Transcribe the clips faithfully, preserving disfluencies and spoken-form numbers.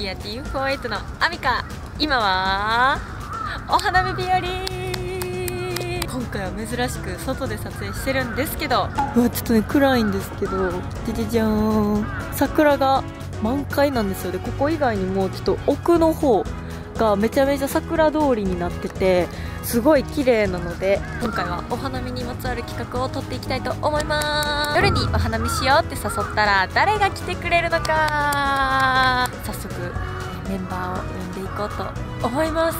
ピアティーフォーエイトのアミカ、今はお花見日和。今回は珍しく外で撮影してるんですけど、うわちょっとね暗いんですけど、じじじゃーん、桜が満開なんですよ。でここ以外にもちょっと奥の方がめちゃめちゃ桜通りになっててすごい綺麗なので、今回はお花見にまつわる企画を撮っていきたいと思います。夜にお花見しようって誘ったら誰が来てくれるのか、早速メンバーを呼んでいこうと思います。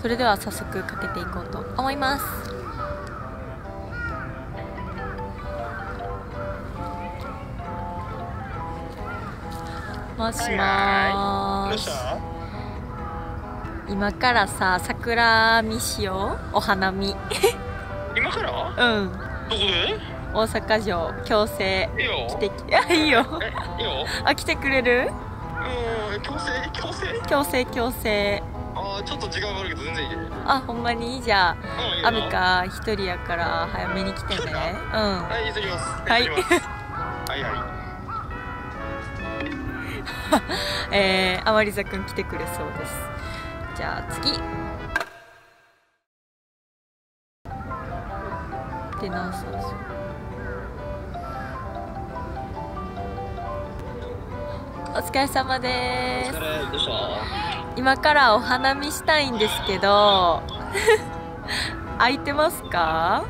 それでは早速かけていこうと思います。もしもーし。今からさ、桜見しよう。お花見。今から？うん。どこで？大阪城京成。いいよ。来てき。あ、いいよ。え、いいよ。あ、来てくれる？うん、京成京成？京成京成。あ、ちょっと時間があるけど全然いい。あ、ほんまにいいじゃん。あみか一人やから早めに来てね。うん。はい、急ぎます。はい。はいはい。えー、甘利座くん来てくれそうです。じゃあ次で、何そうそう、お疲れ様です。お疲れでしょ。今からお花見したいんですけど空いてますか？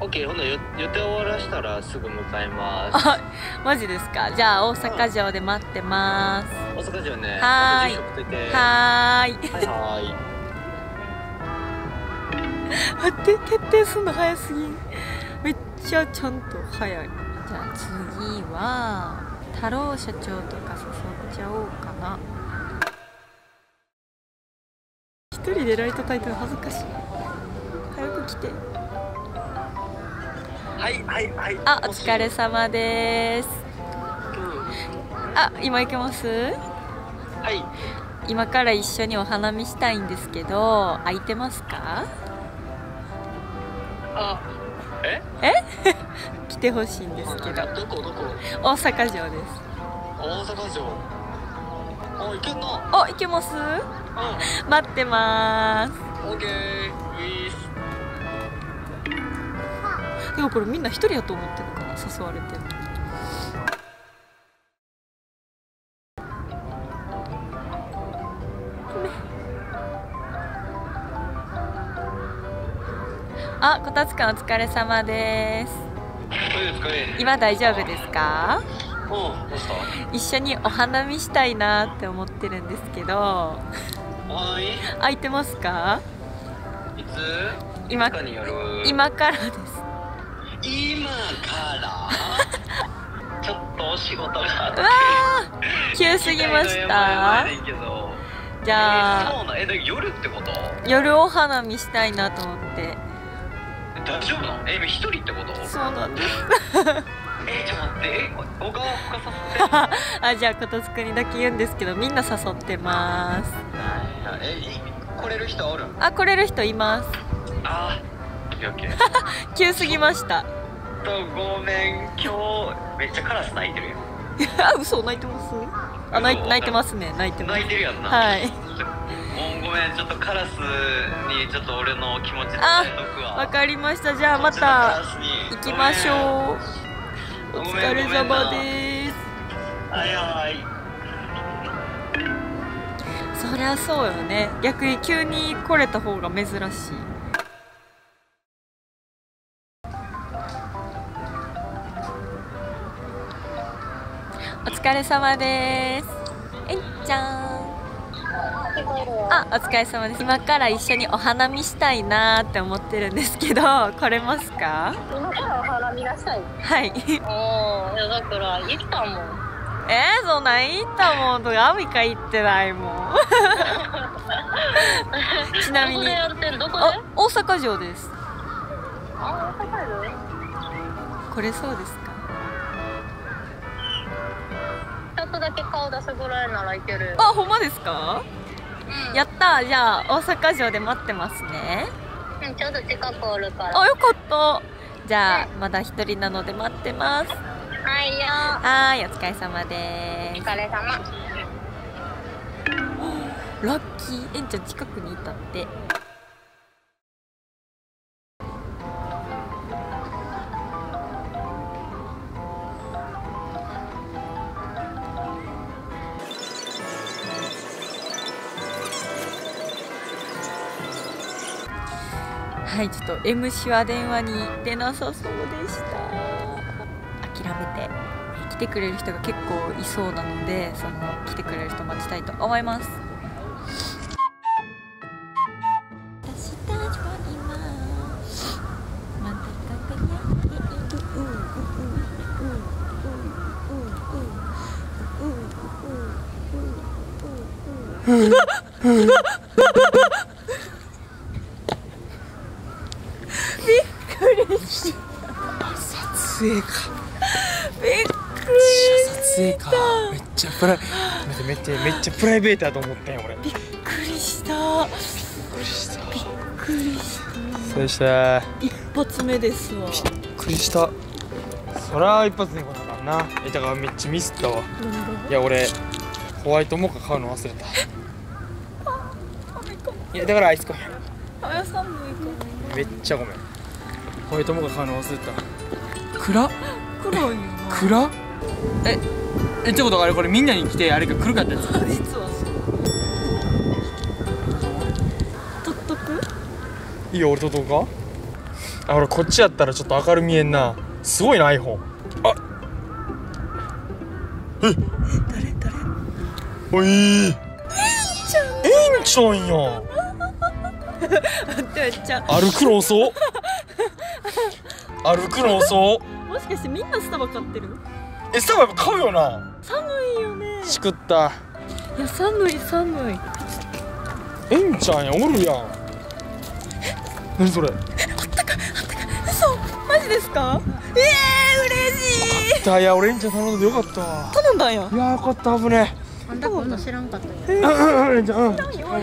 OK、 ほんなら予定終わらしたらすぐ向かいます。あ、マジですか。じゃあ大阪城で待ってます。大阪城ね。はーいはーいはーい。待って、決定すんの早すぎん。めっちゃちゃんと早い。じゃあ次は太郎社長とか誘っちゃおうかな。一人でライト焚いてる恥ずかしい。早く来て。はいはいはい。あ、お疲れ様です。あ、今行けます？はい。今から一緒にお花見したいんですけど空いてますか？あ、ええ来てほしいんですけど。どこどこ？大阪城です。大阪城。あ、行けんな。あ、行けます。うん待ってまーす。オッケー。ウィース。でもこれみんな一人やと思ってるから誘われてる。あ、こたつかんお疲れ様です。今大丈夫ですか？一緒にお花見したいなって思ってるんですけど。空いてますか？いつ？今からです。今からちょっとお仕事があって。うわー急すぎました。じゃあ、えー、そうな、え、夜ってこと？夜お花見したいなと思って。大丈夫なの？え、一人ってこと？そうなんですえ、ちょっと待って、え、小川他誘ってあ、じゃあことつくにだけ言うんですけどみんな誘ってます。え、来れる人おる？あ、来れる人います。あー急すぎました。ごめん、今日めっちゃカラス鳴いてるやん。あ、嘘、鳴いてます。あ、鳴いてますね、鳴いてます。鳴いてるやんな。はい。ごめん、ちょっとカラスにちょっと俺の気持ち伝えとくわ。わかりました。じゃあまた行きましょう。お疲れ様です。はいはい。そりゃそうよね。逆に急に来れた方が珍しい。お疲れ様です。えんちゃん。あ、お疲れ様です。今から一緒にお花見したいなーって思ってるんですけど、来れますか？今からお花見がしたい。はい。おお、だから行ったもん。えー、そんなん行ったもんとかアミカ行ってないもん。ちなみに。あ、大阪城です。あ、大阪城。これそうですか？ちょっとだけ顔出すぐらいならいける。あ、ほんまですか？うん、やったー。じゃあ大阪城で待ってますね。うん、ちょうど近くおるから。あ、よかった。じゃあ、ね、まだ一人なので待ってます。はいよ。はーい、お疲れ様でーす。お疲れ様。ラッキー、えんちゃん近くにいたって。はい、ちょっと エムシー は電話に出なさそうでした。諦めて来てくれる人が結構いそうなので、その来てくれる人待ちたいと思います。撮影か。びっくりした。めっちゃプライめっちゃめっちゃプライベートだと思ったよ俺。びっくりした。びっくりした。びっくりした。そうでした。一発目ですわ。びっくりした。そら一発目こんなな。えだからめっちゃミスったわ。いや俺ホワイトモカ買うの忘れた。いやだからアイスコーヒー。あやさんもいいか。めっちゃごめん。ホワイトモカ買うの忘れた。暗暗いよな。暗ええってことがあれこれみんなに来てあれが来るかったやつ。実はそう。取っとく？いいよ俺取っとこうか。あ俺こっちやったらちょっと明るみえんな。すごいな iPhone。あえ誰誰。おいー。えんちゃん。えんちゃんよ。待ってめっちゃ。歩くの遅。歩くの遅。もしかしてみんなスタバ買ってる？え、スタバやっぱ買うよな。寒いよね。しくった。いや寒い寒い。えんちゃんやおるやん。何それ？あったかあったか。嘘。マジですか？ええ嬉しい。よかった。いや俺えんちゃん頼んでよかったわ。頼んだんや。いやよかった危ねえ。あんたこんな知らんかったんや。えんちゃん。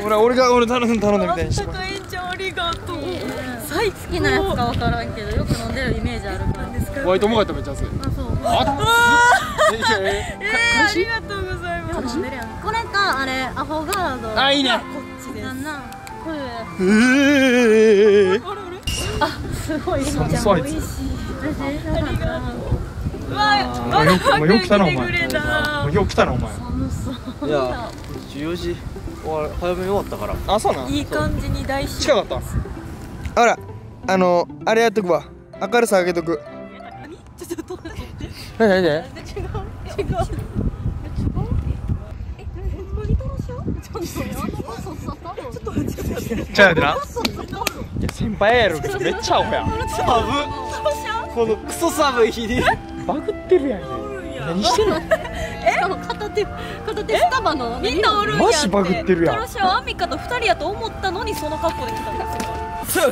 俺俺が俺頼んだみたいにして。あんたかえんちゃんありがとう。好きなやつか分からんけど、よく飲んでるイメージあるから。ホワイトモカ食べちゃう。あ、そう。あ、ええ、ありがとうございます。これか、あれ、アホガード。あ、いいね。こっちです。これ。ええ。あ、すごい。美味しい。ありがとう。わあ、よく来たなお前。よく来たなお前。いや、じゅうよじ。早めに終わったから。あ、そうなん。いい感じに大。近かった。あら、あのー、あれやっとくわ。明るさ上げとく。ちょっと、なになになに。違う、違う。違う。え、無理だろしよ。ちょっと、ちょっと、ちょっと、ちょっと、ちょっと、いや、先輩やろ、めっちゃアホや。寒っ。このクソ寒い日に。バグってるやん。何してんの。え、あの片手、片手スタバの。みんなおるやん。マジバグってるやん。私はアミカと二人やと思ったのに、その格好で来たんですよ。みん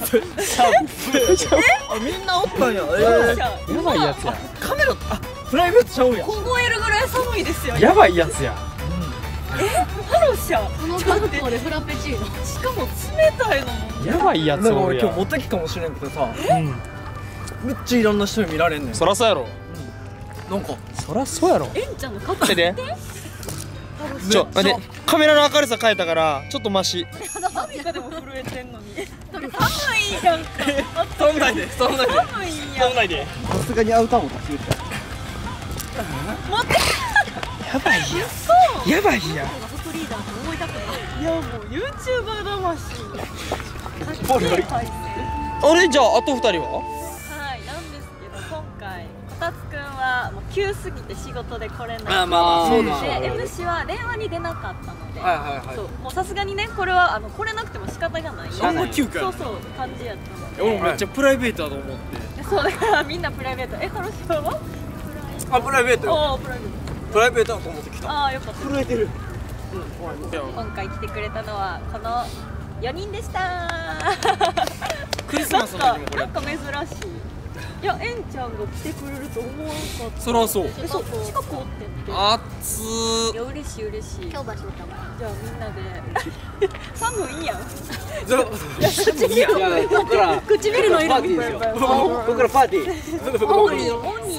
なおったんや。やばいやつや。カメラあプライベートちゃうやん。凍えるぐらい寒いですよ。やばいやつや。えハロシャ。この格好でフラペチーノ。しかも冷たいの。やばいやつ。なんか俺今日モテ期かもしれんけどさ。めっちゃいろんな人に見られんねん。そらそうやろ。なんかそらそうやろ。えんちゃんの格好で。ちょ待ってカメラの明るさ変えたからちょっとマシ。アミカでも震えてんのに。寒いやんか。寒ないで寒ないで寒ないで。さすがにアウターも足りる。待って。やばいや。やばいや。いやもうユーチューバー魂。ボリボリ。あれじゃああと二人は？はいなんですけど今回こたつくんはもう急すぎて仕事で来れない。あまあそうですね。エムシー は電話に出なかったの。そうもうさすがにねこれはあの来れなくても仕方がない。そんな急か。そうそう感じやったの。俺もめっちゃプライベートだと思って。そうだからみんなプライベート。えハロシャは？あプライベート。あプライベート。プライベートだと思ってきた。ああよかった。震えてる。今回来てくれたのはこのよにんでした。クリスマスの時もこれ。なんか珍しい。いや、えんちゃんが来てくれると思わなかった。それはそう。え、そう、近くおってんの。あつー。いや、嬉しい、嬉しい。今日場所だから。じゃあ、みんなで。寒いやん。じゃあ、いや、僕ら。唇の色。僕らパーティー。僕らパーティー。オンリー。オンリー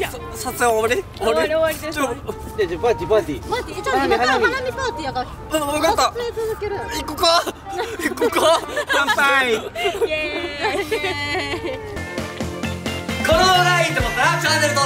やん。撮影終わり？終わり終わりです。じゃじゃパーティーパーティー。パーティーじゃ今から花見パーティーやから。うん分かった。撮影続ける。行こか行こか。乾杯。イエーイ。この動画がいいと思ったらチャンネル登録。